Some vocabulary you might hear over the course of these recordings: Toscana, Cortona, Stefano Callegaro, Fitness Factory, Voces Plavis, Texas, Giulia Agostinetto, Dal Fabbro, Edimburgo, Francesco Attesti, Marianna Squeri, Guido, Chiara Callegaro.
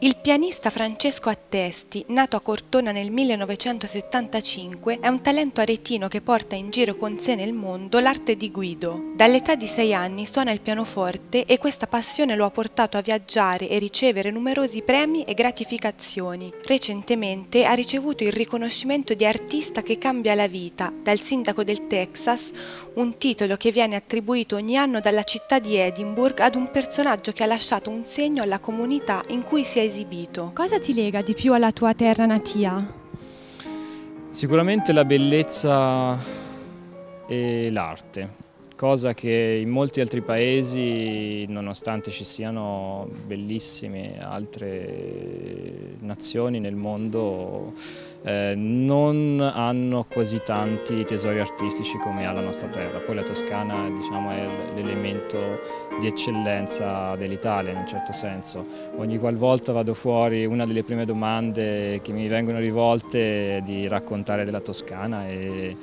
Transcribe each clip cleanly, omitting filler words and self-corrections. Il pianista Francesco Attesti, nato a Cortona nel 1975, è un talento aretino che porta in giro con sé nel mondo l'arte di Guido. Dall'età di 6 anni suona il pianoforte e questa passione lo ha portato a viaggiare e ricevere numerosi premi e gratificazioni. Recentemente ha ricevuto il riconoscimento di artista che cambia la vita dal sindaco del Texas, un titolo che viene attribuito ogni anno dalla città di Edimburgo ad un personaggio che ha lasciato un segno alla comunità in cui si è esibito. Cosa ti lega di più alla tua terra natia? Sicuramente la bellezza e l'arte, cosa che in molti altri paesi, nonostante ci siano bellissime altre nazioni nel mondo, non hanno così tanti tesori artistici come ha la nostra terra. Poi la Toscana, diciamo, è l'elemento di eccellenza dell'Italia in un certo senso. Ogni qualvolta vado fuori, una delle prime domande che mi vengono rivolte è di raccontare della Toscana e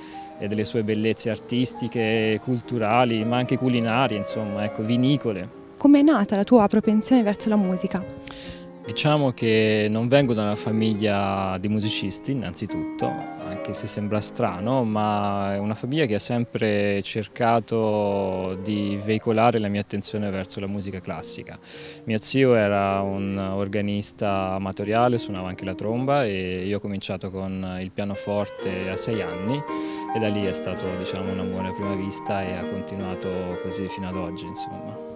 delle sue bellezze artistiche, culturali, ma anche culinarie, insomma, ecco, vinicole. Com'è nata la tua propensione verso la musica? Diciamo che non vengo da una famiglia di musicisti, innanzitutto, anche se sembra strano, ma è una famiglia che ha sempre cercato di veicolare la mia attenzione verso la musica classica. Mio zio era un organista amatoriale, suonava anche la tromba e io ho cominciato con il pianoforte a 6 anni e da lì è stato, diciamo, un amore a prima vista e ha continuato così fino ad oggi, insomma.